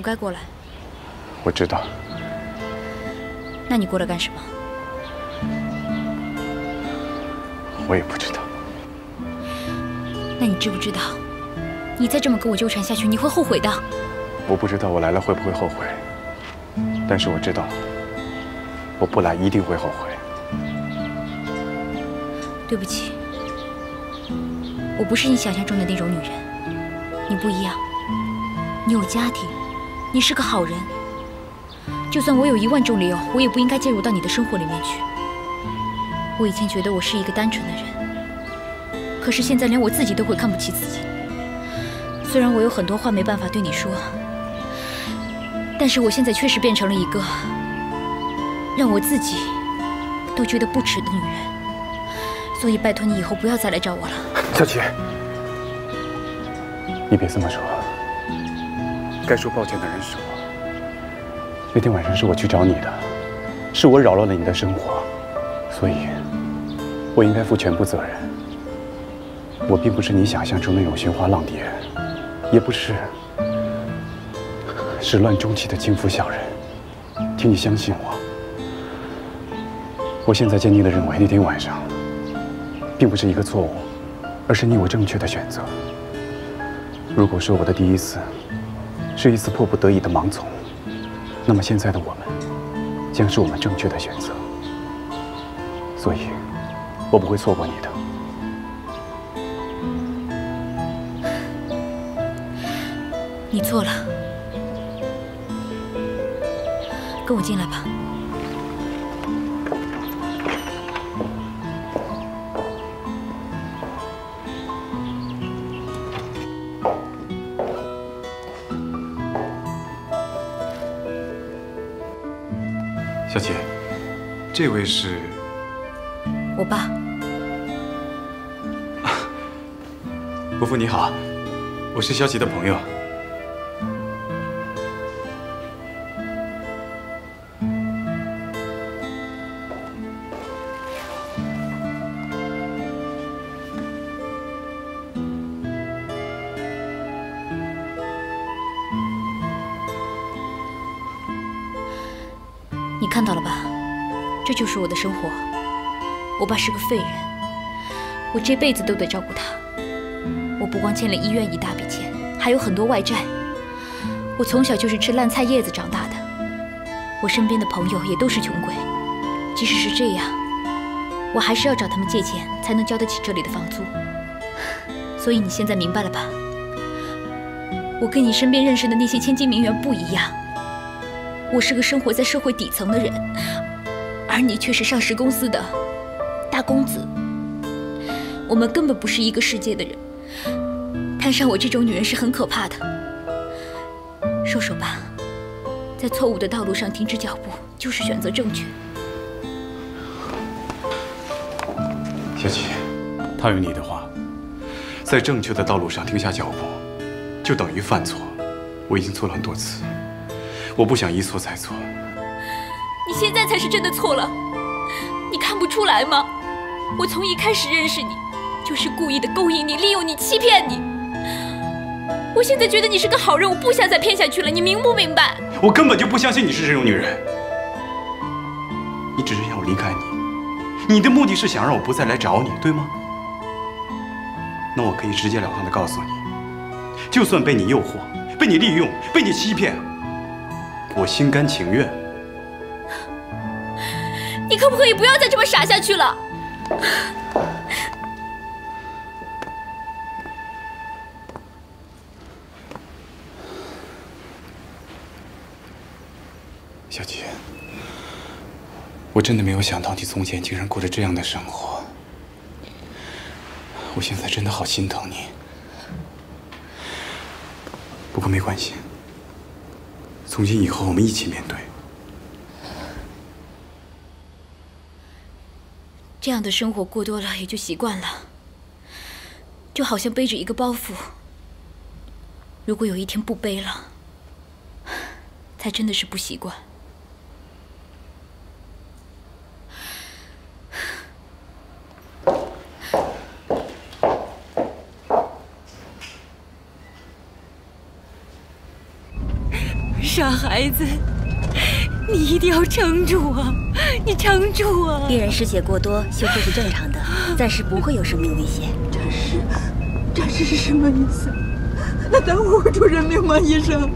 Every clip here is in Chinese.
不该过来。我知道。那你过来干什么？我也不知道。那你知不知道，你再这么跟我纠缠下去，你会后悔的。我不知道我来了会不会后悔，但是我知道，我不来一定会后悔。对不起，我不是你想象中的那种女人，你不一样。 你有家庭，你是个好人。就算我有1万种理由，我也不应该介入到你的生活里面去。我以前觉得我是一个单纯的人，可是现在连我自己都会看不起自己。虽然我有很多话没办法对你说，但是我现在确实变成了一个让我自己都觉得不耻的女人。所以拜托你以后不要再来找我了，小琪，你别这么说。 该说抱歉的人是我。那天晚上是我去找你的，是我扰乱了你的生活，所以，我应该负全部责任。我并不是你想象中那种寻花浪蝶，也不是始乱终弃的轻浮小人，请你相信我。我现在坚定地认为，那天晚上，并不是一个错误，而是你我正确的选择。如果说我的第一次， 是一次迫不得已的盲从，那么现在的我们，将是我们正确的选择。所以，我不会错过你的。你错了，跟我进来吧。小姐，这位是我爸。伯父你好，我是萧琪的朋友。你看到了吧，这就是我的生活。我爸是个废人，我这辈子都得照顾他。我不光欠了医院一大笔钱，还有很多外债。我从小就是吃烂菜叶子长大的，我身边的朋友也都是穷鬼。即使是这样，我还是要找他们借钱才能交得起这里的房租。所以你现在明白了吧？我跟你身边认识的那些千金名媛不一样。 我是个生活在社会底层的人，而你却是上市公司的大公子。我们根本不是一个世界的人。摊上我这种女人是很可怕的。收手吧，在错误的道路上停止脚步，就是选择正确。小姐，套用你的话，在正确的道路上停下脚步，就等于犯错。我已经错了很多次。 我不想一错再错。你现在才是真的错了，你看不出来吗？我从一开始认识你，就是故意的勾引你、利用你、欺骗你。我现在觉得你是个好人，我不想再骗下去了，你明不明白？我根本就不相信你是这种女人。你只是让我离开你，你的目的是想让我不再来找你，对吗？那我可以直截了当的告诉你，就算被你诱惑、被你利用、被你欺骗。 我心甘情愿。你可不可以不要再这么傻下去了？小琪，我真的没有想到你从前竟然过着这样的生活，我现在真的好心疼你。不过没关系。 从今以后，我们一起面对。这样的生活过多了也就习惯了，就好像背着一个包袱。如果有一天不背了，才真的是不习惯。傻孩子，你一定要撑住啊！你撑住啊！病人失血过多，修复是正常的，暂时不会有生命危险。这是什么意思？那耽误出人命吗，医生？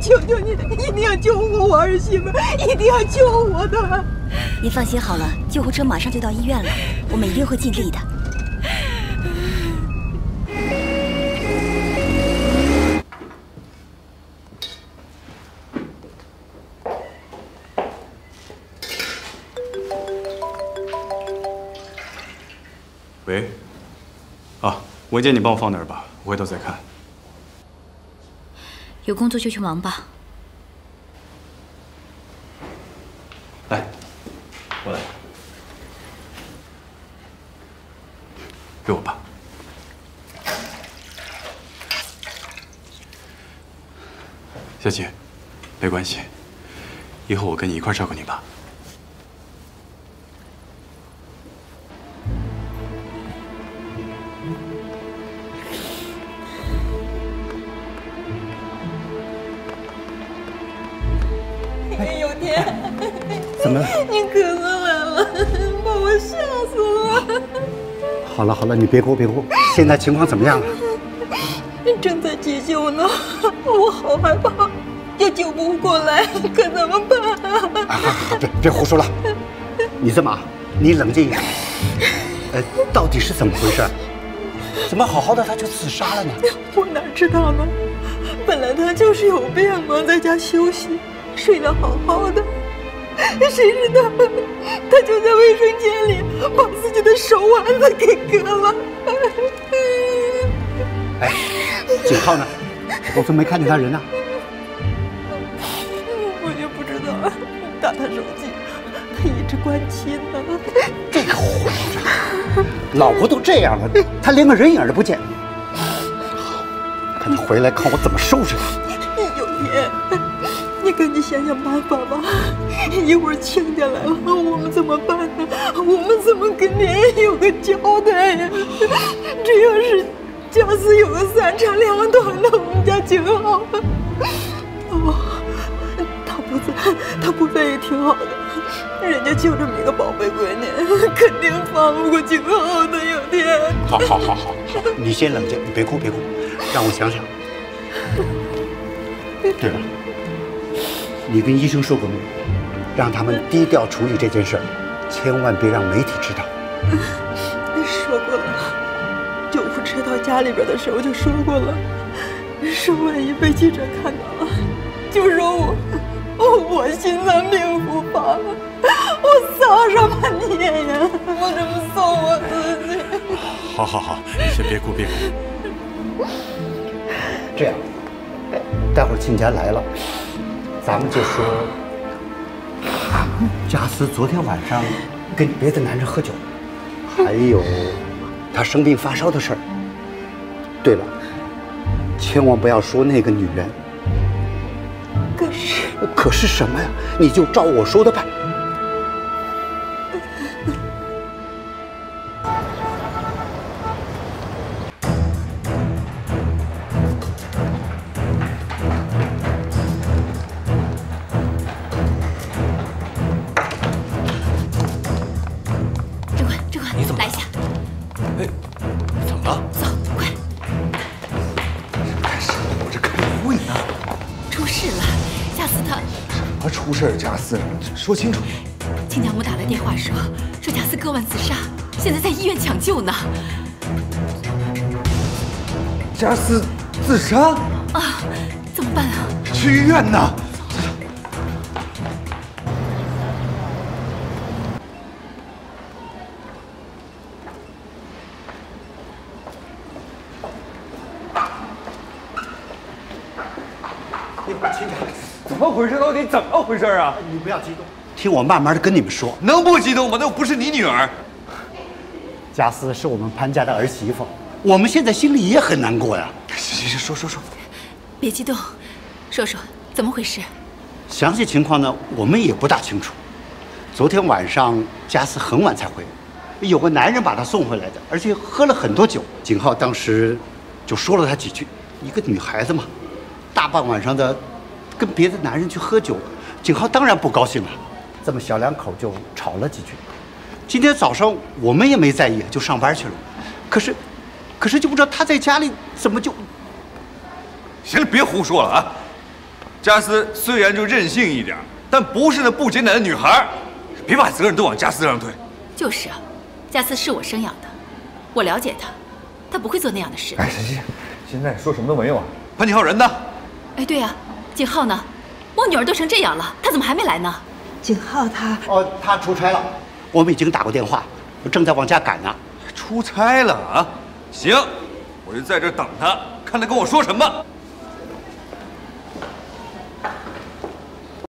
求求你，一定要救护我儿媳妇，一定要救我她！您放心好了，救护车马上就到医院了，我们一定会尽力的。 喂，啊，文件你帮我放那儿吧，我回头再看。有工作就去忙吧。来，我来，给我吧。小姐，没关系，以后我跟你一块照顾你吧。 怎么了？你可死我了，把我吓死了！好了好了，你别哭别哭。现在情况怎么样了？正在急救呢，我好害怕，又救不过来，可怎么办啊？好，别胡说了。你这么，你冷静一点。到底是怎么回事？怎么好好的他就自杀了呢？我哪知道呢？本来他就是有病嘛，在家休息，睡得好好的。 谁知道，他就在卫生间里把自己的手腕子给割了。哎，警号呢？我怎么没看见他人呢？我也不知道，打他手机，他一直关机呢。这个混账，老婆都这样了，他连个人影都不见。好，看他回来，看我怎么收拾他。有天。 你赶紧想想办法吧！一会儿请下来了，我们怎么办呢？我们怎么跟您有个交代呀？这要是家私有个三长两短的，我们家挺好。哦，他不在也挺好的，人家就这么一个宝贝闺女，肯定放不过挺好的有天。好，你先冷静，你别哭，让我想想。对了。 你跟医生说过没有？让他们低调处理这件事儿，千万别让媒体知道。说过了，救护车到家里边的时候就说过了，说万一被记者看到了，就说我心脏病复发了，我撒什么孽呀？我怎么送我自己？好，你先别哭。这样，待会儿亲家来了。 咱们就说，佳思昨天晚上跟别的男人喝酒，还有她生病发烧的事儿。对了，千万不要说那个女人。可是什么呀？你就照我说的办。说清楚！亲家母打来电话说贾斯割腕自杀，现在在医院抢救呢。贾斯自杀啊？怎么办啊？去医院呐！亲家，怎么回事？到底怎么回事啊？你不要激动。 听我慢慢的跟你们说，能不激动吗？那又不是你女儿，佳思是我们潘家的儿媳妇，我们现在心里也很难过呀。行，说，别激动，说说怎么回事？详细情况呢，我们也不大清楚。昨天晚上佳思很晚才回，有个男人把她送回来的，而且喝了很多酒。景浩当时就说了她几句，一个女孩子嘛，大半晚上的，跟别的男人去喝酒，景浩当然不高兴了。这么小两口就吵了几句。今天早上我们也没在意，就上班去了。可是就不知道他在家里怎么就……行了，别胡说了啊！佳思虽然就任性一点，但不是那不检点的女孩，别把责任都往佳思上推。就是啊，佳思是我生养的，我了解她，她不会做那样的事。哎，行行行，现在说什么都没用啊！潘景浩人呢？ 哎，对呀，景浩呢？我女儿都成这样了，他怎么还没来呢？景浩他……哦，他出差了，我们已经打过电话，我正在往家赶呢。出差了啊？行，我就在这等他，看他跟我说什么。